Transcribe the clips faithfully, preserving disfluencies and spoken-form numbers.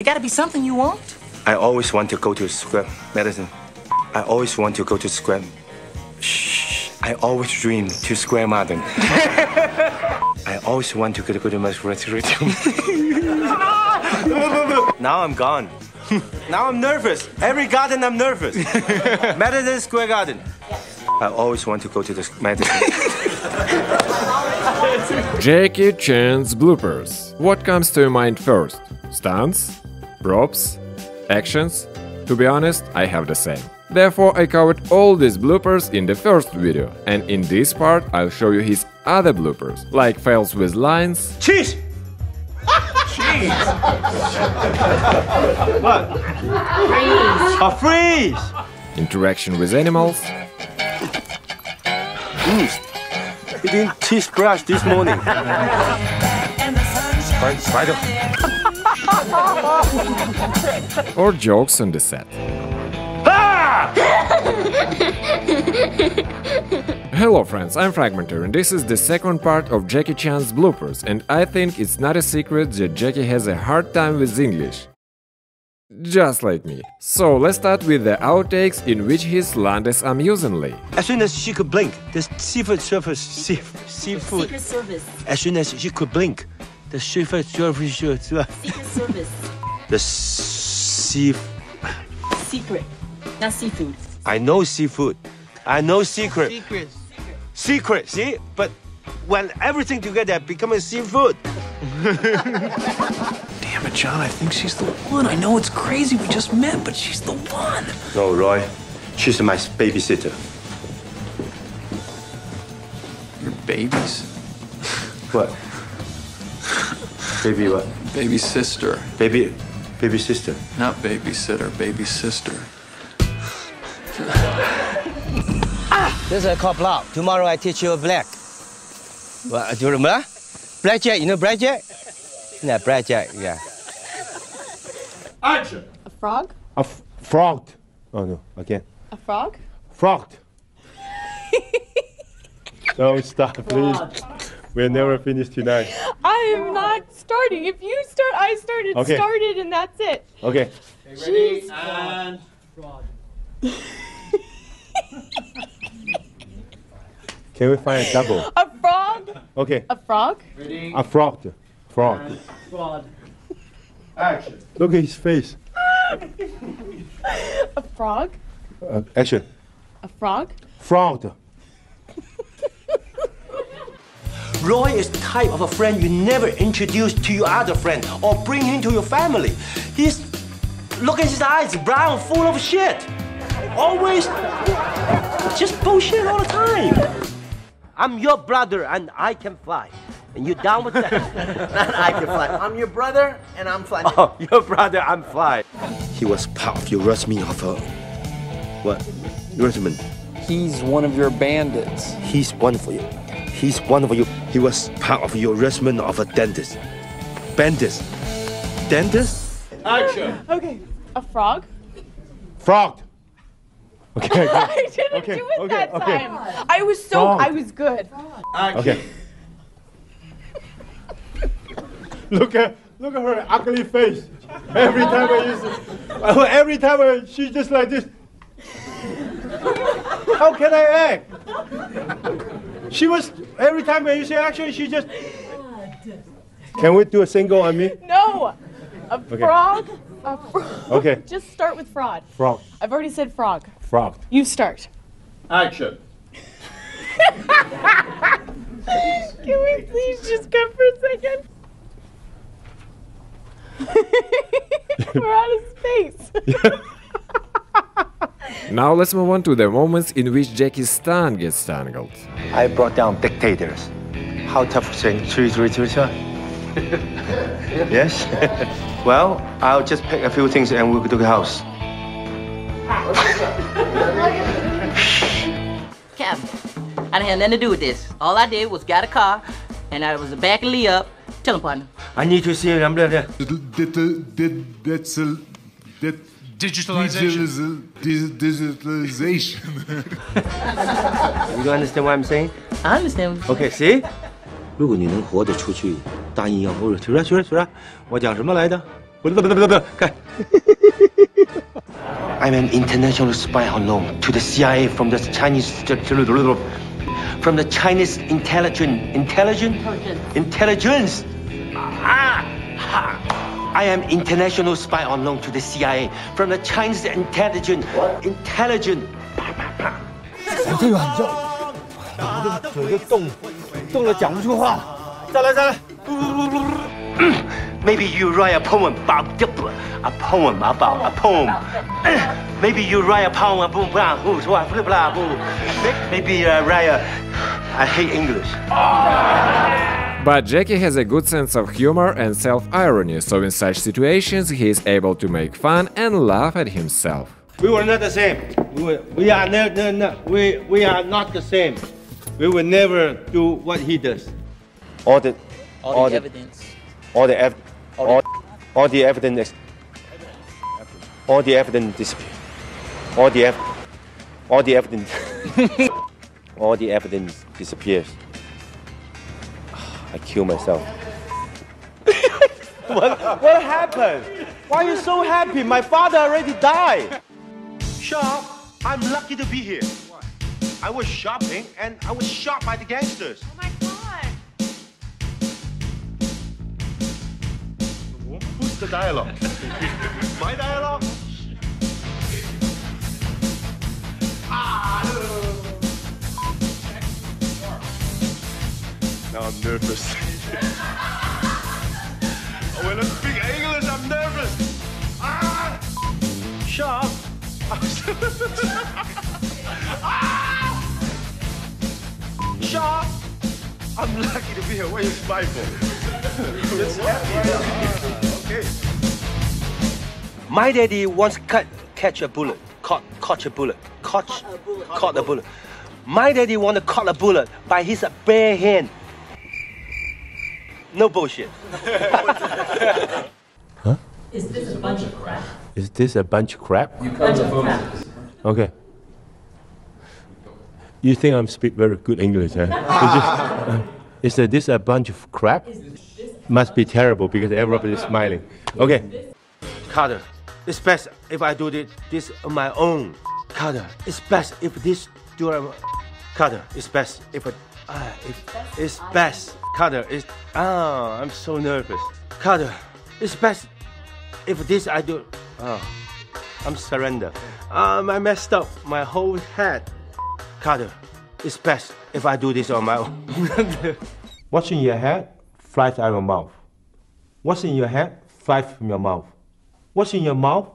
It gotta be something you want. I always want to go to square medicine. I always want to go to square. Shh. I always dream to square modern. I always want to go to go to my Now I'm gone. Now I'm nervous. Every garden I'm nervous. Madison Square Garden. I always want to go to the Madison. Jackie Chan's bloopers. What comes to your mind first? Stunts? Props? Actions? To be honest, I have the same. Therefore, I covered all these bloopers in the first video, and in this part I'll show you his other bloopers, like fails with lines. Cheese! Cheese! What? Freeze! A freeze! Interaction with animals. Mm. You didn't toothbrush this morning. Spider. Spider. Or jokes on the set. Ah! Hello friends, I'm Fragmenter and this is the second part of Jackie Chan's bloopers, and I think it's not a secret that Jackie has a hard time with English. Just like me. So let's start with the outtakes in which he slanders amusingly. As soon as she could blink, the seafood surface, seafood, seafood. As soon as she could blink. The Secret Service. Secret Service. The sea. Secret. Not seafood. I know seafood. I know secret. Secret. Secret. Secret. See, but when everything together becomes seafood. Damn it, John! I think she's the one. I know it's crazy. We just met, but she's the one. No, Roy. She's my babysitter. Your babies? What? Baby what? Baby sister. Baby... baby sister. Not babysitter, baby sister. Ah! This is a cop lab. Tomorrow I teach you black. What, do you remember? Blackjack, you know blackjack? Yeah, blackjack, yeah. Action! A frog? A f frog. Oh no, again. A frog? Frog. Don't stop, please. We'll never finish tonight. I am not starting. If you start, I started, okay. started, and that's it. Okay. Okay, ready? Jeez. And... Can we find a double? A frog? Okay. A frog? Ready? A frog. Frog. And fraud. Action. Look at his face. A frog? Uh, action. A frog? Frog. Roy is the type of a friend you never introduce to your other friend or bring into your family. He's, look at his eyes, brown, full of shit. Always just bullshit all the time. I'm your brother and I can fly. And you down with that? Not I can fly. I'm your brother and I'm flying. Oh, your brother, I'm flying. He was part of your regiment of a... What? Regiment. He's one of your bandits. He's one for you. He's one of you. He was part of your regiment of a dentist. Bandits. Dentist? Action. Okay. A frog? Frog. Okay. Okay. I didn't okay, do it okay, that okay. time. I was so frog. I was good. Action. Okay. Look at look at her ugly face. Every time I use it. Every time I, she's just like this. How can I act? She was, every time when you say action, she just... God. Can we do a single on me? No! A okay. frog? A frog. Okay. Just start with fraud. Frog. I've already said frog. Frog. You start. Action. Can we please just come for a second? We're out of space. Yeah. Now let's move on to the moments in which Jackie's tongue gets tangled. I brought down dictators. How tough saying three, three, three, three. Yes? Well, I'll just pick a few things and we'll go to the house. Cap, I didn't have nothing to do with this. All I did was got a car and I was backing Lee up. Tell him, partner. I need to see it. I'm there. That's a... Digitalization. Digitalization. You don't understand what I'm saying? I understand. Okay, see? 如果你能活着出去，答应要不，出来出来出来，我讲什么来的？ I'm an international spy unknown to the C I A from the Chinese from the Chinese intelligence intelligence intelligence. I am international spy unknown to the C I A from the Chinese intelligence intelligence. Maybe you write a poem about a poem about a poem. Maybe you write a poem about who so I flip blah blah. Maybe I write a I hate English. But Jackie has a good sense of humor and self-irony, so in such situations he is able to make fun and laugh at himself. We were not the same. We were, we are no, no, no, we we are not the same. We will never do what he does. All the all, all the, the evidence. All the ev all, all the evidence. All the evidence disappeared. All the ev all the evidence. All the evidence disappears. I kill myself. what, what happened? Why are you so happy? My father already died. Sharp, I'm lucky to be here. What? I was shopping and I was shot by the gangsters. Oh my God. Who's the dialogue? My dialogue? Ah! Now I'm nervous. Oh, when I speak English, I'm nervous. Ah! Sharp. Ah! Sharp. I'm lucky to be here. What are you spiteful? It's happy. Okay. My daddy once cut, catch a bullet. Caught, caught a bullet. Caught, caught a bullet. Caught a bullet. My daddy wanted to caught a bullet by his bare hand. No bullshit. Huh? Is this a bunch of crap? Is this a bunch of crap? You bunch of crap. Okay. You think I'm speak very good English, eh? Is this, uh, is this a bunch of crap? Must be terrible because everybody is smiling. Okay. Carter, it's best if I do this, this on my own. Carter, it's best if this do I, Carter, it's best if I, uh, if it's best. Carter, it's, ah, oh, I'm so nervous. Carter, it's best if this I do, oh, I'm surrender. Um, I messed up my whole head. Carter, it's best if I do this on my own. What's in your head, flies out of your mouth. What's in your head, flies from your mouth. What's in your mouth?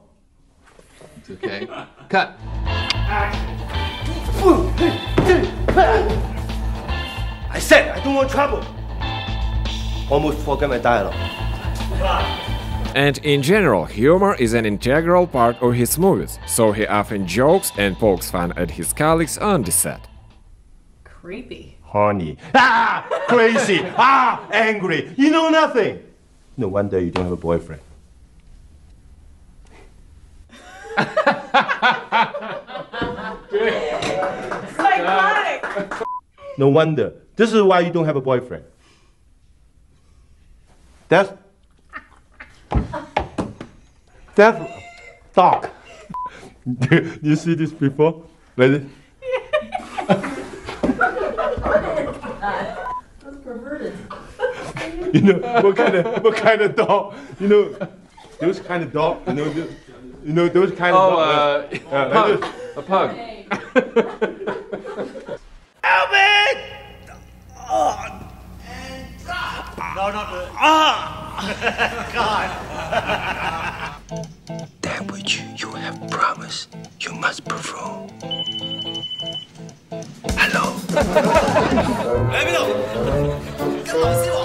It's okay. Cut. I said I don't want trouble. Almost forgot my dialogue. And in general, humor is an integral part of his movies, so he often jokes and pokes fun at his colleagues on the set. Creepy. Horny. Ah! Crazy. Ah! Angry. You know nothing. No wonder you don't have a boyfriend. Psychotic. No wonder. This is why you don't have a boyfriend. That's... That's... Dog. You see this before? Like this? That's perverted. You know, what kind of, what kind of dog? You know, those kind of dog, you know, you know those kind oh, of dog. Oh, uh, uh, a pug. Like a pug. Albert! Oh. No, not the... Ah! God! That which you have promised, you must perform. Hello? Let me know! Come on, see what?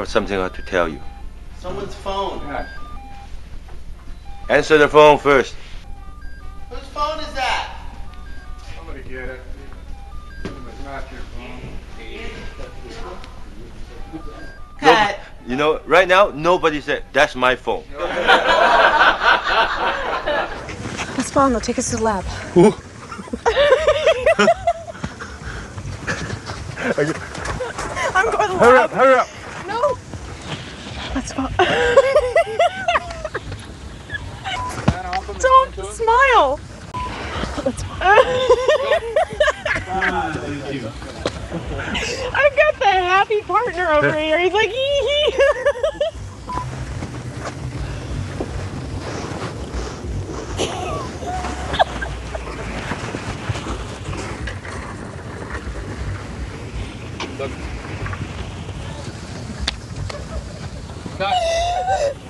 have something I have to tell you. Someone's phone. Yeah. Answer the phone first. Whose phone is that? Somebody get it. It's not your phone. Cut. No, you know, right now, nobody said, that's my phone. This phone will take us to the lab. Who? I'm going to the lab. Hurry up, hurry up. No. Let's go. Don't smile. I've got the happy partner over here. He's like, hee hee.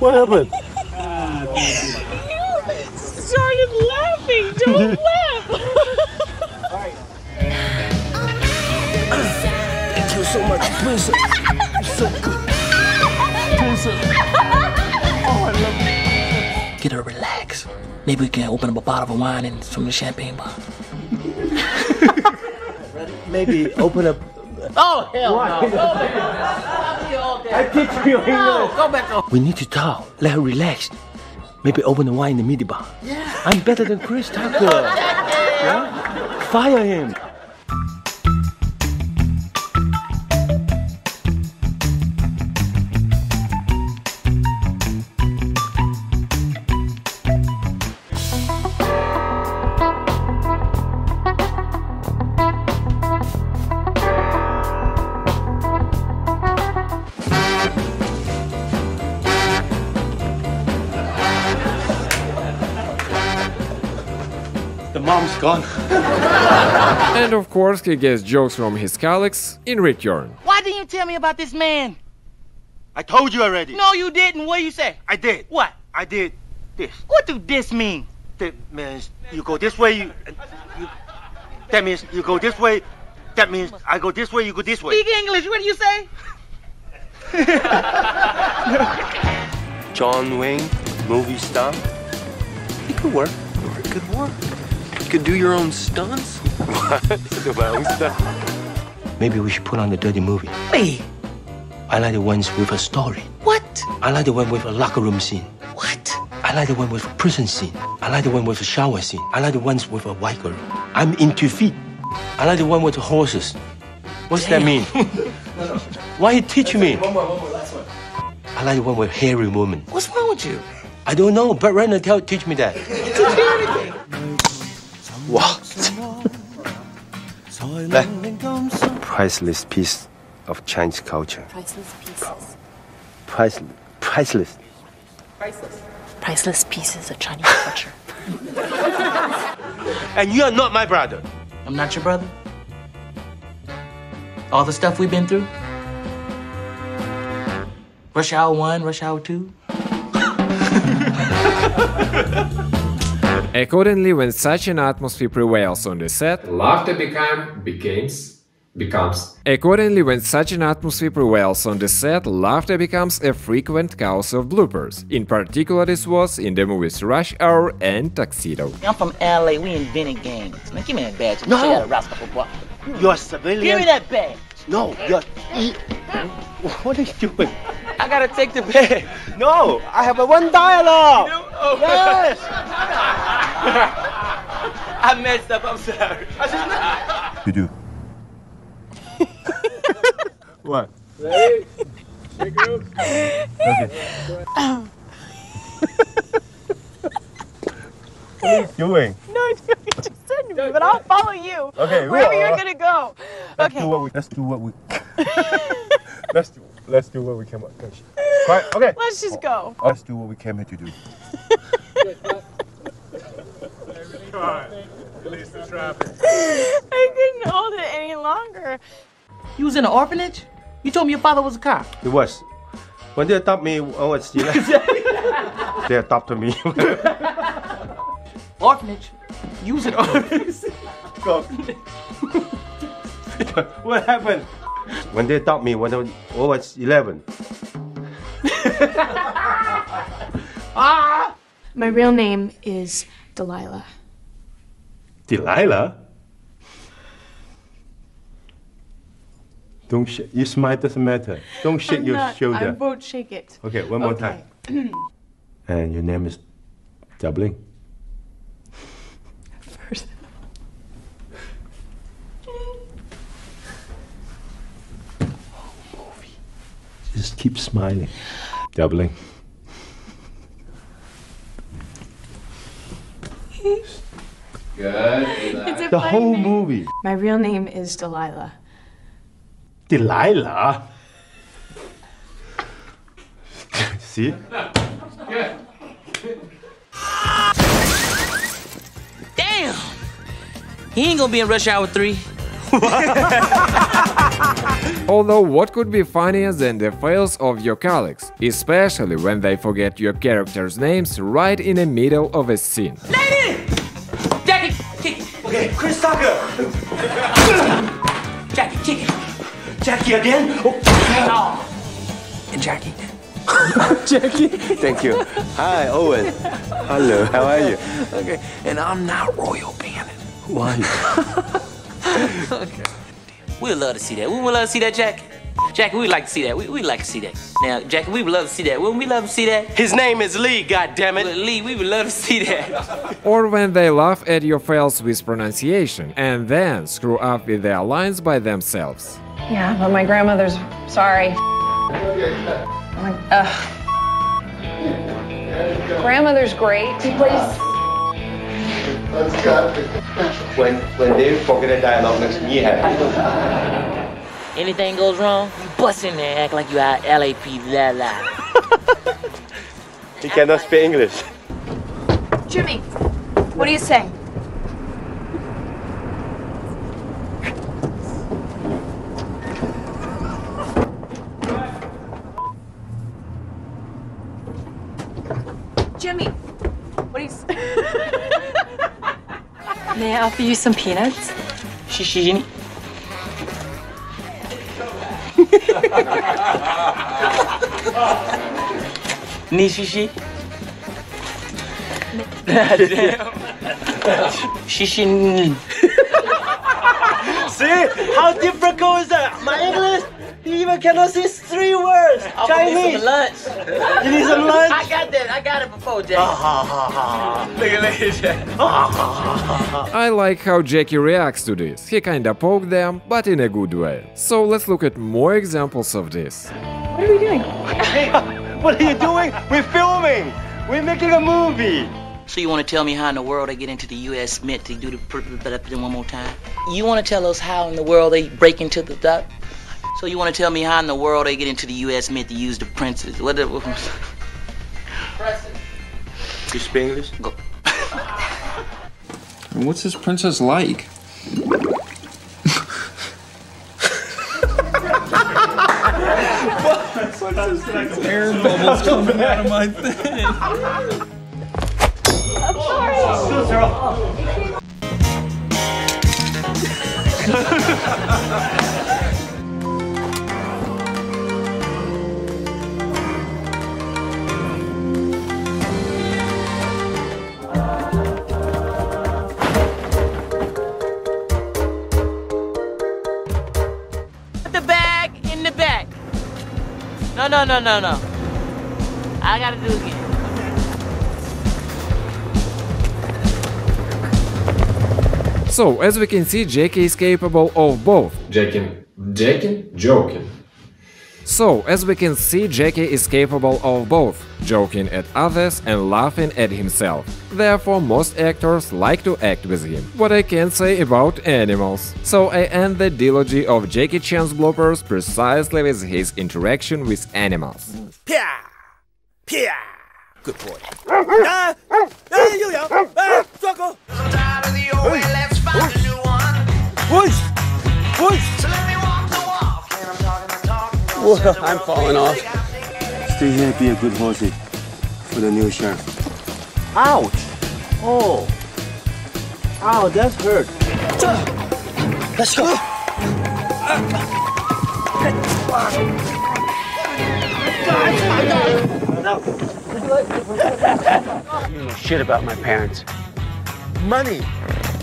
What happened? Started laughing. Don't laugh. Thank you so much, Princess. So good, Princess. Oh, I love you. Get her relaxed. Maybe we can open up a bottle of wine and some champagne bottle. Maybe open up. Oh hell no! Go back. I'll be all day. I teach you English. No, go back home. We need to talk. Let her relax. Maybe open the wine in the minibar. Yeah. I'm better than Chris Tucker. Yeah? Fire him. Mom's gone. And of course, he gets jokes from his colleagues in return. Why didn't you tell me about this man? I told you already. No, you didn't. What did you say? I did. What? I did this. What do this mean? That means you go this way. You, you, that means you go this way. That means I go this way. You go this way. Speak English. What do you say? John Wayne, movie star. It could work. It could work. You could do your own stunts? What? My own stunts? Maybe we should put on the dirty movie. Me? I like the ones with a story. What? I like the one with a locker room scene. What? I like the one with a prison scene. I like the one with a shower scene. I like the ones with a white girl. I'm into feet. I like the one with the horses. What's Damn. that mean? no, no. Why you teach That's me? One more, one more, last one. I like the one with hairy woman. What's wrong with you? I don't know, but Brenda tell teach me that. Teach me everything. What? That priceless piece of Chinese culture. Priceless pieces. Price, priceless. Priceless. Priceless pieces of Chinese culture. And you are not my brother. I'm not your brother? All the stuff we've been through? Rush Hour one, Rush Hour two? Accordingly, when such an atmosphere prevails on the set, laughter become, becomes, becomes. Accordingly, when such an atmosphere prevails on the set, laughter becomes a frequent cause of bloopers. In particular, this was in the movies Rush Hour and Tuxedo. I'm from L A. We invented gangs. Now give me that badge. No, you're a civilian. Give me that badge. No, you're. What are you doing? I gotta take the bag. No, I have a one dialogue. You know? Oh. Yes. I messed up. I'm sorry. I just... You do. What? Ready? Shake it up. Okay. What are you doing? No, I didn't just send me, but I'll follow you. Okay. Wherever you're gonna go. Let's okay. Do what we, let's do what we. Let's do. Let's do what we came up. Right, okay. Let's just go. Let's do what we came here to do. Release the traffic. I couldn't hold it any longer. You was in an orphanage? You told me your father was a cop. He was. When they adopted me, I was you know, they adopted me. Orphanage? You was an orphanage. What happened? When they adopted me when I was eleven, Ah! My real name is Delilah. Delilah? Don't sh your smile doesn't matter. Don't shake I'm your not, shoulder. I won't shake it. Okay, one more okay. time. And your name is Dublin? First. Whole movie. Just keep smiling. Dublin. Good. It's the whole name. movie. My real name is Delilah. Delilah? See? Damn! He ain't gonna be in Rush Hour three. Although what could be funnier than the fails of your colleagues, especially when they forget your characters' names right in the middle of a scene. Lady! Jackie! Kick it! Okay, Chris Tucker! Jackie, kick it! Jackie again? Oh. No. And Jackie. Jackie? Thank you. Hi, Owen. Hello, how are you? Okay, and I'm not Royal Bandit. Who are you? Okay. We'd love to see that. We would love to see that, Jackie. Jackie, we'd like to see that. We, we'd like to see that. Now, Jackie, we would love to see that. Wouldn't we love to see that? His name is Lee, goddammit. Lee, we would love to see that. Or when they laugh at your fails with pronunciation and then screw up with their lines by themselves. Yeah, but my grandmother's sorry. My, uh, grandmother's great. Please. Let's go. When, when they forget a dialogue, makes me happy. Anything goes wrong, you bust in there and act like you are L A P La la. He cannot speak English. Jimmy, what do you say? Jimmy, what is? May I offer you some peanuts? Shishi, Jimmy. Ni shishi. Shishi. See how difficult is that? My English. You even cannot see three words. Chinese. You need some lunch. You need some lunch? I got that. I got it before, Jackie. Look at this, Jackie. I like how Jackie reacts to this. He kinda poked them, but in a good way. So let's look at more examples of this. What are we doing? What are you doing? We're filming. We're making a movie. So you want to tell me how in the world they get into the U S Mint to do the thing one more time? You want to tell us how in the world they break into the duck? So you want to tell me how in the world they get into the U S Mint to use the princes? What the... Presses. You speak English? Go. And what's this princess like? What's this like? Air bubbles coming out of my thing. I'm sorry. Oh, sorry. No, no, no, no, no. I gotta do it again. So, as we can see, Jackie is capable of both. Jackie, Jackie, joking. So, as we can see, Jackie is capable of both joking at others and laughing at himself. Therefore, most actors like to act with him. What I can say about animals. So I end the trilogy of Jackie Chan's bloopers precisely with his interaction with animals. Pia! Pia! Good boy. Ah! Ah, you yo! Ah! Choco! Let's find a new one. Push! Push! So let me walk the walk. And I'm talking, I'm talking, I'm well, I'm falling off. Stay here, be a good horsey for the new sheriff. Ouch! Oh! Ow, that's hurt! Let's go! God, up. You know shit about my parents. Money.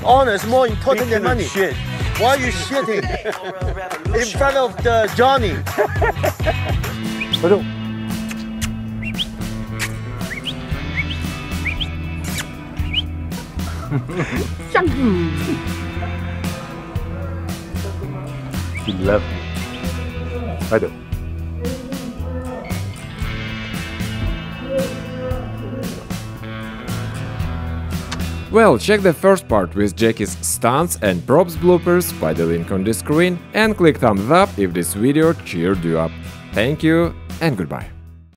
Honor is more important Speaking than money. Shit. Why are you shitting in front of the Johnny? Hello. She loved me. I do. Well, check the first part with Jackie's stunts and props bloopers by the link on the screen and click thumbs up if this video cheered you up. Thank you and goodbye.